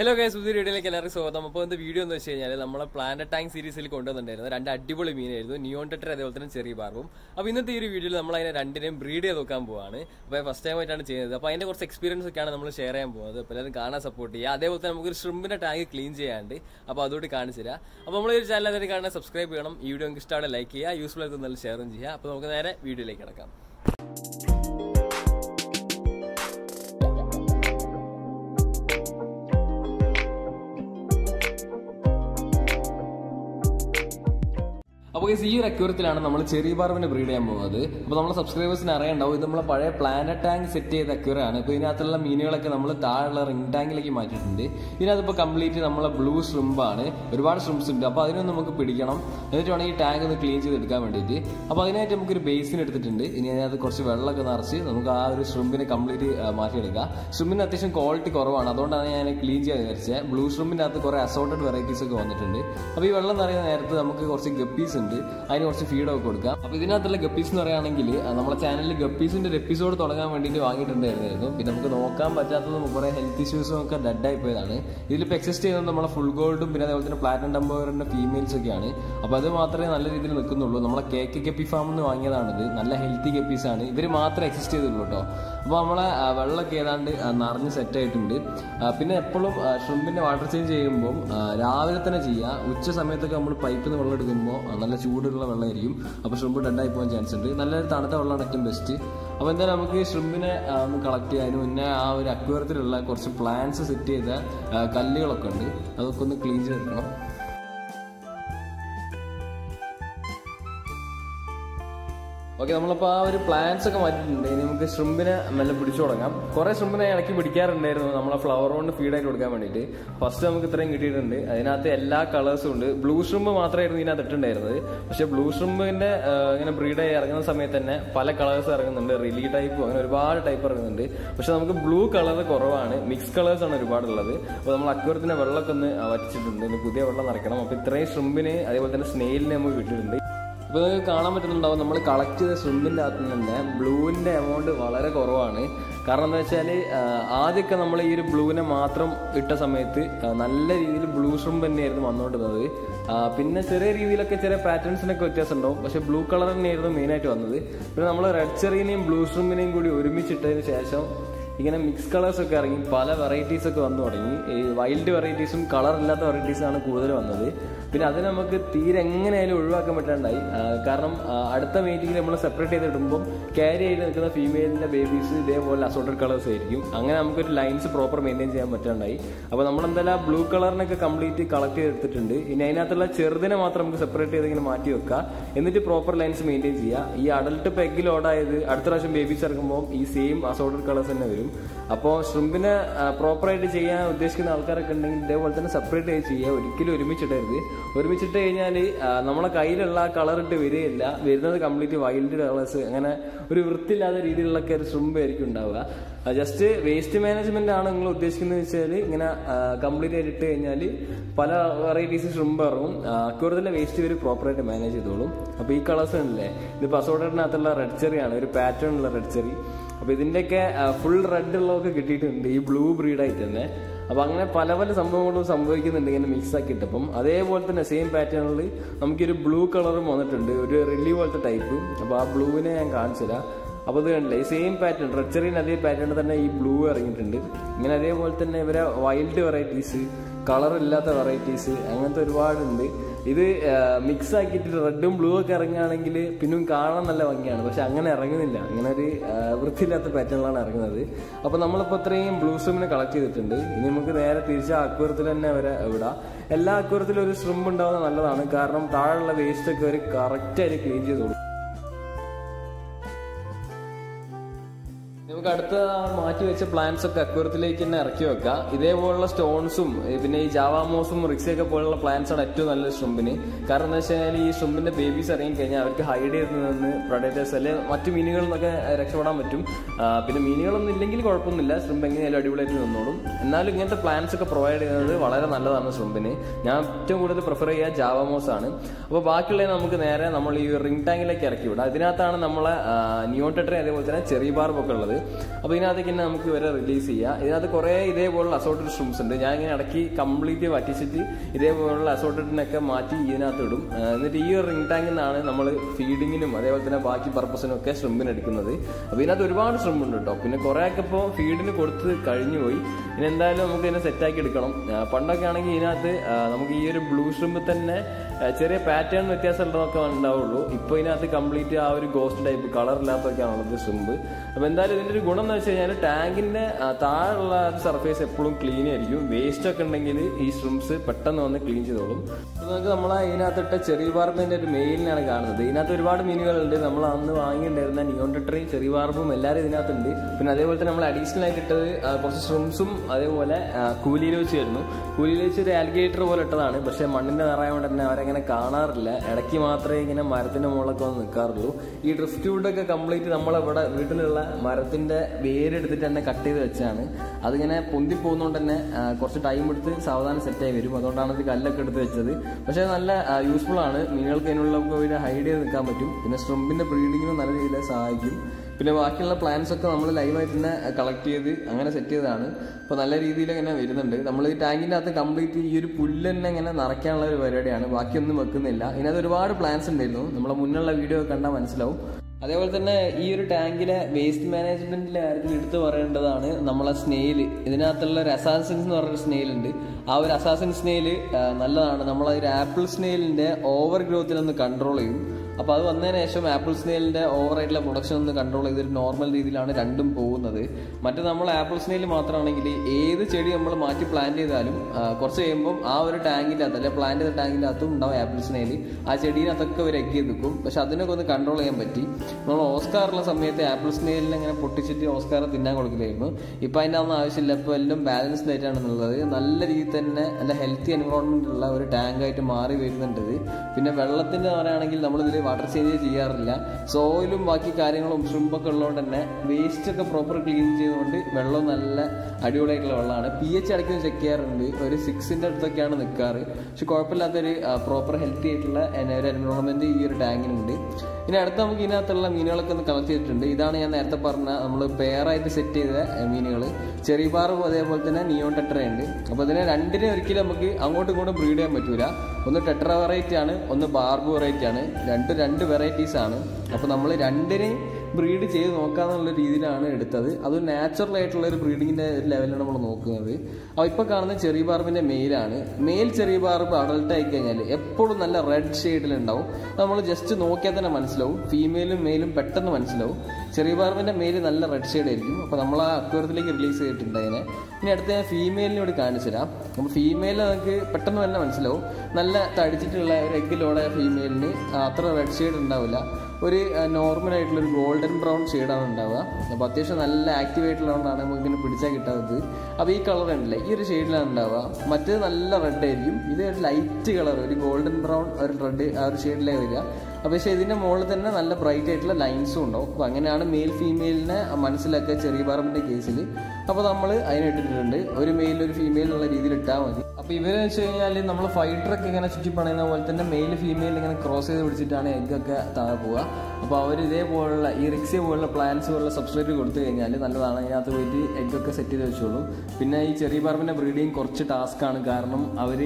Hello guys, we are going to show you the video. We have a Planet Tank series. We have a Neon Tetra and Cherry Barb. In this video, we have a breed. We have first time. We have experience. We have share and support. We have a shrimp tank clean. We have a channel. Subscribe to this video. Like this video. Share this video. If you have a cherry barb, you can subscribe to the planet tank. You can subscribe to the ring tank. This is completely blue shrimp. You can clean the tank. You can base it. You can clean the shrimp. I know feed out. If you have a piece of channel, you can see the episode. If you have health issues, you can see the excess full gold, platinum, and females. If you have a cake, you can see healthy capes. If you have a excess, you can see the Wood Valerium, a shrimp and I point chance, another Tanata Besti. When the Amaki Shrimpina collected, I know acquired like or some plants as it is a Kalio country. I look on the cleaner. Okay, we have plants and shrimp. We have flower and feed. First, we have three colors. Blue shrimp is blue shrimp breed. Really type, type. Blue color, mixed colors. We have if you have a collector, you can use blue in the amount of color. Because if you use blue in the amount of blue shrimp in the amount of blue. You can mix colors and varieties. Wild varieties and color varieties. Then we have to separate the female and babies. They have assorted colors. We have to lines proper maintain. We have blue color completely collected. We have proper lines maintain. Adult peg and babies are same assorted colors. Upon Shumbina property, this can they will separate a kilo remitter. Vermichitania, Namakayla color to Virilla, there is not completely wild colors and a Rivertilla either like a Shumber Kundava. Just a waste management and this can be completed tenially, Pala varieties Shumbarum, Kurdala waste very proper to manage a big colors and lay. The Pasoda Nathala red cherry and very pattern red cherry. Within the full red log, the blue breed. Abangna Palaval Sambo somewhere in the mix a kitapum. Are they worth in the same pattern? I'm getting blue color monitor, really worth the type about blue in and cancera. About the same pattern, rupture in other pattern than a blue or intended. In a day worth in a wild varieties, color varieties, and the reward in the this mix I get red and blue carangangile, Pinunkara and Lavangan, but Shangan Aranganilla, Ganari, Vrthilla the pattern on Aranganade. Upon Amalapatri, blue swim in a collective attendee, Nimuka, Tisha, Kurthil and Nevada, Ella Kurthil is Rumbunda and Alana Karam, Tarla waste a characteristic ages. We have plants that are grown in the area. This is stones. Java mosum are plants that are grown in this area. The babies are in Kenya, hide the predators. They are mineral. They are mineral. They are mineral. The plants are provided in the prefer Java mosan. We have a ring tank. We have a neon tetra. We have a cherry barb. അപ്പോൾ ഇതിനകത്തേക്ക് തന്നെ നമുക്ക് ഇവരെ release ചെയ്യാം. ഇതിനകത്ത് കുറേ ഇതേപോലുള്ള assorted ഷ്രിംപ്സ് ഉണ്ട്. ഞാൻ ഇങ്ങനെ ഇടയ്ക്ക് കംപ്ലീറ്റ് വറ്റിച്ചിട്ട് ഇതേപോലുള്ള അസോർട്ടഡിനൊക്കെ മാറ്റി ഇതിനകത്ത് ഇടും. എന്നിട്ട് ഈ ഒരു റിംഗ് ടാങ്കിൽ നിന്നാണ് നമ്മൾ ഫീഡിങ്ങിനും അതേപോലെ തന്നെ ബാക്കി പർപ്പസിനൊക്കെ ഷ്രിമ്പിന് എടുക്കുന്നത്. അപ്പോൾ ഇതിനകത്ത് ഒരുപാട് ഷ്രിമ്പ് ഉണ്ട് കേട്ടോ. പിന്നെ കുറേയൊക്കെ ഇപ്പോൾ ഫീഡിന് കൊടുത്ത് കഴിഞ്ഞു പോയി. ഇനി എന്തായാലും നമുക്ക് ഇതിനെ സെറ്റാക്കി എടുക്കണം. പണ്ടൊക്കെ ആണെങ്കിൽ ഇതിനകത്ത് നമുക്ക് ഈ ഒരു ബ്ലൂ ഷ്രിമ്പ് തന്നെ ചെറിയ പാറ്റേൺ വ്യത്യാസമുള്ളതൊക്കെ ഉണ്ടാവുള്ളൂ. ഇപ്പോൾ ഇതിനകത്ത് കംപ്ലീറ്റ് ആ ഒരു ഗോസ്റ്റ് ടൈപ്പ് കളറില്ലാത്തൊക്കെയാണുള്ളത് ഷ്രിമ്പ്. അപ്പോൾ എന്തായാലും ഇതിൻ്റെ ഒരു ഗുണം എന്ന് വെച്ച് കഴിഞ്ഞാൽ ടാങ്കിൻ്റെ താഴെയുള്ള സർഫേസ് എപ്പോഴും ക്ലീൻ ആയിരിക്കും. വേസ്റ്റ് ഒക്കെ ഉണ്ടെങ്കിൽ ഈ ഷ്രിംപ്സ് പെട്ടെന്ന് വന്ന് ക്ലീൻ ചെയ്തോളും. അപ്പോൾ നമുക്ക് നമ്മൾ ഇതിനകത്തിട്ട ചെറി ബാർബിൻ്റെ ഒരു മെയിലിനാണ് കാണുന്നത്. ഇതിനകത്ത് ഒരുപാട് മീനുകളുണ്ട്. നമ്മൾ അന്ന് വാങ്ങിയിട്ടുണ്ടായിരുന്ന നിയോൺ ടെട്രയും ചെറി ബാർബും എല്ലാവരും ഇതിനകത്തുണ്ട്. പിന്നെ അതേപോലെ തന്നെ നമ്മൾ അഡീഷണൽ ആയിട്ട് ഇട്ടത് കുറച്ച് ഷ്രിംപ്സും അതേപോലെ കൂലിയിൽ വെച്ചായിരുന്നു. കൂലിയിൽ വെച്ച് ഒരു ആൽഗേറ്റർ പോലെ ഇട്ടതാണ്. പക്ഷേ മണ്ണിൻ്റെ നിറയുകൊണ്ട് തന്നെ അവരെ അങ്ങനെ കാണാറില്ല. ഇടയ്ക്ക് മാത്രമേ ഇങ്ങനെ മരത്തിൻ്റെ മുകളിലൊക്കെ വന്ന് നിൽക്കാറുള്ളൂ. ഈ ഡ്രിഫ്റ്റ് വുഡൊക്കെ കംപ്ലീറ്റ് നമ്മളിവിടെ വീട്ടിലുള്ള മരത്തിൻ്റെ വേരെടുത്തിട്ട് തന്നെ കട്ട് ചെയ്ത് വെച്ചാണ്. അതിങ്ങനെ പൊന്തി പോകുന്നതുകൊണ്ട് തന്നെ കുറച്ച് ടൈം എടുത്ത് സാവധാനം സെറ്റായി വരും. അതുകൊണ്ടാണ് ഇത് കല്ലൊക്കെ എടുത്ത് വെച്ചത്. പക്ഷേ നല്ല യൂസ്ഫുള്ളാണ്. മീനുകൾക്ക് അതിനുള്ളവർക്ക് ഒരു ഹൈഡ് ചെയ്ത് നിൽക്കാൻ പറ്റും. പിന്നെ ഷ്രിമ്പിൻ്റെ ബ്രീഡിങ്ങിനും നല്ല രീതിയിൽ സഹായിക്കും. പിന്നെ ബാക്കിയുള്ള പ്ലാന്റ്സ് ഒക്കെ നമ്മൾ ലൈവായിട്ട് തന്നെ കളക്ട് ചെയ്ത് അങ്ങനെ സെറ്റ് ചെയ്തതാണ്. അപ്പോൾ നല്ല രീതിയിൽ ഇങ്ങനെ വരുന്നുണ്ട്. നമ്മൾ ഈ ടാങ്കിൻ്റെ അകത്ത് കംപ്ലീറ്റ് ഈ ഒരു പുല്ല് തന്നെ ഇങ്ങനെ നിറയ്ക്കാനുള്ള ഒരു പരിപാടിയാണ്. ബാക്കിയൊന്നും വെക്കുന്നില്ല. ഇതിനകത്ത് ഒരുപാട് പ്ലാന്റ്സ് ഉണ്ടായിരുന്നു. നമ്മളെ മുന്നുള്ള വീഡിയോ കണ്ടാൽ മനസ്സിലാവും. അതേപോലെ തന്നെ ഈ ഒരു ടാങ്കിലെ വേസ്റ്റ് മാനേജ്മെൻറ്റിൻ്റെ കാര്യത്തിൽ എടുത്തു പറയേണ്ടതാണ് നമ്മളെ സ്നെയിൽ. ഇതിനകത്തുള്ള ഒരു അസാസിൻസ് എന്ന് പറഞ്ഞൊരു സ്നെയിലുണ്ട്. ആ ഒരു അസാസിൻ സ്നെയിൽ നല്ലതാണ്. നമ്മളൊരു ആപ്പിൾ സ്നെയിലിൻ്റെ ഓവർ ഗ്രോത്തിനൊന്ന് കൺട്രോൾ ചെയ്യും. അപ്പോൾ അത് വന്നതിന് ശേഷം ആപ്പിൾ സ്നെയിലിൻ്റെ ഓവറായിട്ടുള്ള പ്രൊഡക്ഷൻ ഒന്ന് കൺട്രോൾ ചെയ്തൊരു നോർമൽ രീതിയിലാണ് രണ്ടും പോകുന്നത്. മറ്റേ നമ്മൾ ആപ്പിൾ സ്നെയിൽ മാത്രമാണെങ്കിൽ ഏത് ചെടി നമ്മൾ മാറ്റി പ്ലാന്റ് ചെയ്താലും കുറച്ച് കഴിയുമ്പം ആ ഒരു ടാങ്കിൻ്റെ അകത്ത് അല്ലെങ്കിൽ പ്ലാന്റ് ചെയ്ത ടാങ്കിൻ്റെ അകത്തും ഉണ്ടാവും ആപ്പിൾ സ്നെയിൽ. ആ ചെടീനകത്തൊക്കെ ഒരു എഗ്ഗി നിൽക്കും. പക്ഷെ അതിനൊക്കെ ഒന്ന് കൺട്രോൾ ചെയ്യാൻ പറ്റി. നമ്മൾ ഓസ്കാറുള്ള സമയത്ത് ആപ്പിൾ സ്നെയിലിനെ ഇങ്ങനെ പൊട്ടിച്ചിട്ട് ഓസ്കാർ തിന്നാൻ കൊടുക്കില്ലായിരുന്നു. ഇപ്പോൾ അതിൻ്റെ ഒന്നും ആവശ്യമില്ല. ഇപ്പോൾ എല്ലാം ബാലൻസ്ഡ് ആയിട്ടാണെന്നുള്ളത്. നല്ല രീതിയിൽ തന്നെ നല്ല ഹെൽത്തി എൻവറോൺമെൻറ്റുള്ള ഒരു ടാങ്കായിട്ട് മാറി വരുന്നുണ്ട്. പിന്നെ വെള്ളത്തിൻ്റെ പറയുകയാണെങ്കിൽ നമ്മളിതിൽ വാട്ടർ ചേഞ്ച് ചെയ്യാറില്ല. സോയിലും ബാക്കി കാര്യങ്ങളും ഷ്രിമ്പൊക്കെ ഉള്ളതുകൊണ്ട് തന്നെ വേസ്റ്റൊക്കെ പ്രോപ്പർ ക്ലീൻ ചെയ്തുകൊണ്ട് വെള്ളം നല്ല അടിപൊളിയായിട്ടുള്ള വെള്ളമാണ്. പി എച്ച് അടയ്ക്കും ചെക്ക് ചെയ്യാറുണ്ട്. ഒരു 6ൻ്റെ അടുത്തൊക്കെയാണ് നിൽക്കാറ്. പക്ഷെ കുഴപ്പമില്ലാത്തൊരു പ്രോപ്പർ ഹെൽത്തി ആയിട്ടുള്ള ഒരു എൻവയോൺമെൻറ്റ് ഈ ഒരു ടാങ്കിനുണ്ട്. ഇനി അടുത്ത് നമുക്ക് ഇതിനകത്തുള്ള മീനുകളൊക്കെ ഒന്ന് കളക്ട് ചെയ്തിട്ടുണ്ട്. ഇതാണ് ഞാൻ നേരത്തെ പറഞ്ഞ നമ്മൾ പെയറായിട്ട് സെറ്റ് ചെയ്ത മീനുകൾ. ചെറി ബാർബും അതേപോലെ തന്നെ നിയോൺ ടെട്രയുണ്ട്. അപ്പോൾ ഇതിനെ രണ്ടിനെ ഒരിക്കലും നമുക്ക് അങ്ങോട്ടും ഇങ്ങോട്ടും ബ്രീഡ് ചെയ്യാൻ പറ്റൂല. ഒന്ന് ടെട്ര വെറൈറ്റിയാണ്, ഒന്ന് ബാർബ് വെറൈറ്റിയാണ്. രണ്ട് വെറൈറ്റീസാണ്. അപ്പോൾ നമ്മൾ രണ്ടിനെയും ബ്രീഡ് ചെയ്ത് നോക്കാമെന്നുള്ള രീതിയിലാണ് എടുത്തത്. അത് നാച്ചുറൽ ആയിട്ടുള്ള ഒരു ബ്രീഡിങ്ങിൻ്റെ ഒരു ലെവലാണ് നമ്മൾ നോക്കുന്നത്. അപ്പോൾ ഇപ്പോൾ കാണുന്ന ചെറി ബാർബിൻ്റെ മെയിലാണ്. മെയിൽ ചെറി ബാർബ് അഡൾട്ട് ആയി കഴിഞ്ഞാൽ എപ്പോഴും നല്ല റെഡ് ഷെയ്ഡിലുണ്ടാവും. നമ്മൾ ജസ്റ്റ് നോക്കിയാൽ തന്നെ മനസ്സിലാവും. ഫീമെയിലും മെയിലും പെട്ടെന്ന് മനസ്സിലാവും. ചെറി ബാർബിൻ്റെ മെയിൽ നല്ല റെഡ് ഷെയ്ഡ് ആയിരിക്കും. അപ്പോൾ നമ്മൾ ആ അക്വേറിയത്തിലേക്ക് റിലീസ് ചെയ്തിട്ടുണ്ട് അതിനെ. ഇനി അടുത്ത ഞാൻ ഫീമെയിലിനോട് കാണിച്ചു തരാം. അപ്പോൾ ഫീമെയിൽ നമുക്ക് പെട്ടെന്ന് തന്നെ മനസ്സിലാവും. നല്ല തടിച്ചിട്ടുള്ള ഒരു എഗ്ഗിലോടെ ഫീമെയിലിന് അത്ര റെഡ് ഷെയ്ഡ് ഉണ്ടാവില്ല. ഒരു നോർമലായിട്ടുള്ളൊരു ഗോൾഡൻ ബ്രൗൺ ഷെയ്ഡാണ് ഉണ്ടാവുക. അപ്പോൾ അത്യാവശ്യം നല്ല ആക്റ്റീവ് ആയിട്ടുള്ളതുകൊണ്ടാണ് നമുക്കിങ്ങനെ പിടിച്ചാൽ കിട്ടാത്തത്. അപ്പോൾ ഈ കളർ ഉണ്ടല്ലേ, ഈ ഒരു ഷെയ്ഡിലാണ് ഉണ്ടാവുക. മറ്റേത് നല്ല റെഡ് ആയിരിക്കും. ഇത് ഒരു ലൈറ്റ് കളർ, ഒരു ഗോൾഡൻ ബ്രൗൺ, ഒരു റെഡ്, ആ ഒരു ഷെയ്ഡിലേ വരിക. അപ്പോൾ പക്ഷേ ഇതിൻ്റെ മുകളിൽ തന്നെ നല്ല ബ്രൈറ്റ് ആയിട്ടുള്ള ലൈൻസും ഉണ്ടാവും. അപ്പോൾ അങ്ങനെയാണ് മെയിൽ ഫീമെയിലിനെ മനസ്സിലാക്കുക ചെറി ബാർബിൻ്റെ കേസിൽ. അപ്പോൾ നമ്മൾ അതിനിട്ടിട്ടുണ്ട് ഒരു മെയിൽ ഒരു ഫീമെയിൽ എന്നുള്ള രീതിയിൽ ഇട്ടാൽ മതി. അപ്പോൾ ഇവരെന്ന് വെച്ച് കഴിഞ്ഞാൽ നമ്മൾ ഫൈറ്ററൊക്കെ ഇങ്ങനെ ചുറ്റി പണിയുന്ന പോലെ തന്നെ മെയിൽ ഫീമെയിൽ ഇങ്ങനെ ക്രോസ് ചെയ്ത് പിടിച്ചിട്ടാണ് എഗ്ഗൊക്കെ താഴെ പോവുക. അപ്പോൾ അവർ ഇതേപോലുള്ള ഈ റിക്സിയ പോലുള്ള പ്ലാന്റ്സ് പോലുള്ള സബ്സ്ട്രേറ്റ് കൊടുത്തു കഴിഞ്ഞാൽ നല്ലതാണ്. അതിനകത്ത് പോയിട്ട് എഗ്ഗൊക്കെ സെറ്റ് ചെയ്ത് വെച്ചോളും. പിന്നെ ഈ ചെറി ബാർബിൻ്റെ ബ്രീഡിങ് കുറച്ച് ടാസ്ക്കാണ്. കാരണം അവർ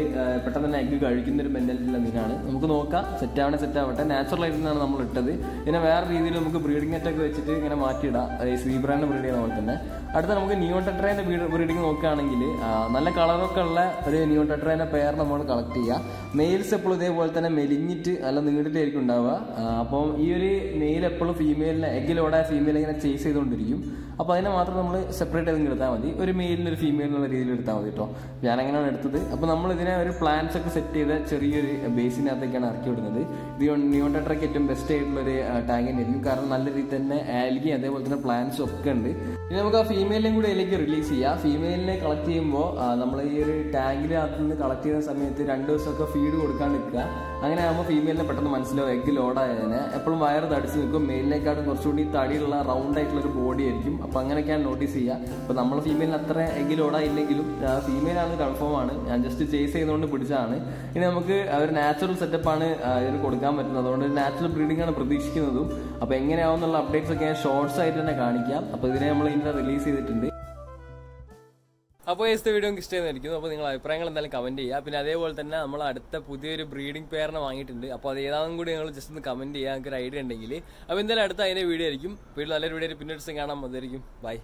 പെട്ടെന്ന് തന്നെ എഗ്ഗ് കഴിക്കുന്നൊരു മെൻറ്റാലിറ്റിയുള്ള മീനാണ്. നമുക്ക് നോക്കാം സെറ്റാവണേ സെറ്റാവട്ടെ. നാച്ചുറലായിട്ട് നിന്നാണ് നമ്മൾ ഇട്ടത്. പിന്നെ വേറെ രീതിയിൽ നമുക്ക് ബ്രീഡിംഗ് നെറ്റൊക്കെ വെച്ചിട്ട് ഇങ്ങനെ മാറ്റിയിടാം. സീബ്രാൻ്റെ ബ്രീഡ് ചെയ്യുന്ന പോലെ തന്നെ അടുത്ത നമുക്ക് നിയോൺ ടെട്രേൻ്റെ ബ്രീഡിങ് നോക്കുകയാണെങ്കിൽ നല്ല കളറൊക്കെ ഉള്ള ഒരു നിയോൺ ടെട്രേൻ്റെ പെയർ നമ്മൾ കളക്ട് ചെയ്യുക. മെയിൽസ് എപ്പോഴും ഇതേപോലെ തന്നെ മെലിഞ്ഞിട്ട് നല്ല നീണ്ടിട്ടായിരിക്കും ഉണ്ടാവുക. അപ്പം ഈ ഒരു മെയിൽ എപ്പോഴും ഫീമെയിലിനെ എഗ്ഗിലോടെ ഫീമെയിൽ ഇങ്ങനെ ചേസ് ചെയ്തുകൊണ്ടിരിക്കും. അപ്പോൾ അതിനെ മാത്രം നമ്മൾ സെപ്പറേറ്റ് ചെയ്ത് എടുത്താൽ മതി. ഒരു മെയിലിനൊരു ഫീമെയിലിനുള്ള രീതിയിൽ എടുത്താൽ മതി കേട്ടോ. ഞാനങ്ങനെയാണ് എടുത്തത്. അപ്പോൾ നമ്മളിതിനെ ഒരു പ്ലാന്റ്സ് ഒക്കെ സെറ്റ് ചെയ്ത ചെറിയൊരു ബേസിനകത്തേക്കാണ് ഇറക്കി വിടുന്നത്. ഇത് നിയോൺ ടെട്രയ്ക്ക് ഏറ്റവും ബെസ്റ്റ് ആയിട്ടുള്ളൊരു ടാങ്ക് തന്നെയായിരിക്കും. കാരണം നല്ല രീതിയിൽ തന്നെ ആൽഗി അതേപോലെ തന്നെ പ്ലാന്റ്സും ഒക്കെ ഉണ്ട്. ഇനി നമുക്ക് ആ ഫീമെയിലിനെയും കൂടെ അതിലേക്ക് റിലീസ് ചെയ്യുക. ഫീമെയിലിനെ കളക്ട് ചെയ്യുമ്പോൾ നമ്മൾ ഈ ഒരു ടാങ്കിൽ ആ നിന്ന് കളക്ട് ചെയ്യുന്ന സമയത്ത് രണ്ട് ദിവസമൊക്കെ ഫീഡ് കൊടുക്കാൻ നിൽക്കുക. അങ്ങനെ ആകുമ്പോൾ ഫീമെയിലിനെ പെട്ടെന്ന് മനസ്സിലാവും എഗ്ഗ് ലോഡായതിനെ. എപ്പോഴും വയറ് തടിച്ച് നിൽക്കും, മെയിലിനേക്കാളും കുറച്ചുകൂടി തടിയുള്ള റൗണ്ട് ആയിട്ടുള്ളൊരു ബോഡി ആയിരിക്കും. അപ്പോൾ അങ്ങനെയൊക്കെയാണ് നോട്ടീസ് ചെയ്യുക. അപ്പോൾ നമ്മൾ ഫീമെയിലിന് അത്ര എഗ്ഗ് ലോഡായില്ലെങ്കിലും ഫീമെയിലാണ് കൺഫേം ആണ്. ഞാൻ ജസ്റ്റ് ചേസ് ചെയ്തുകൊണ്ട് പിടിച്ചതാണ്. ഇനി നമുക്ക് ഒരു നാച്ചുറൽ സെറ്റപ്പാണ് ഇതിന് കൊടുക്കാൻ പറ്റുന്നത്, അതുകൊണ്ട് നാച്ചുറൽ ബ്രീഡിംഗ് ആണ് പ്രതീക്ഷിക്കുന്നതും. അപ്പോൾ എങ്ങനെയാവും എന്നുള്ള അപ്ഡേറ്റ്സ് ഒക്കെ ഞാൻ ഷോർട്സ് ആയിട്ട് തന്നെ കാണിക്കാം. അപ്പോൾ ഇതിനെ നമ്മൾ ഇന്ന് റിലീസ് ചെയ്തിട്ടുണ്ട്. അപ്പോൾ ഇന്നത്തെ വീഡിയോ ഇഷ്ടമായിരിക്കുന്നു. അപ്പോൾ നിങ്ങളുടെ അഭിപ്രായങ്ങൾ എന്തായാലും കമൻറ്റ് ചെയ്യുക. പിന്നെ അതേപോലെ തന്നെ നമ്മൾ അടുത്ത പുതിയൊരു ബ്രീഡിംഗ് പെയറിനെ വാങ്ങിയിട്ടുണ്ട്. അപ്പോൾ അത് ഏതാണെന്നും കൂടി നിങ്ങൾ ജസ്റ്റ് ഒന്ന് കമൻറ്റ് ചെയ്യുക, നിങ്ങൾക്ക് ഒരു ഐഡിയ ഉണ്ടെങ്കിൽ. അപ്പോൾ എന്തായാലും അടുത്ത അതിൻ്റെ വീഡിയോ ആയിരിക്കും. വീട്ടിൽ നല്ലൊരു വീഡിയോ പിന്നീട് കാണാൻ മതിയായിരിക്കും. ബൈ.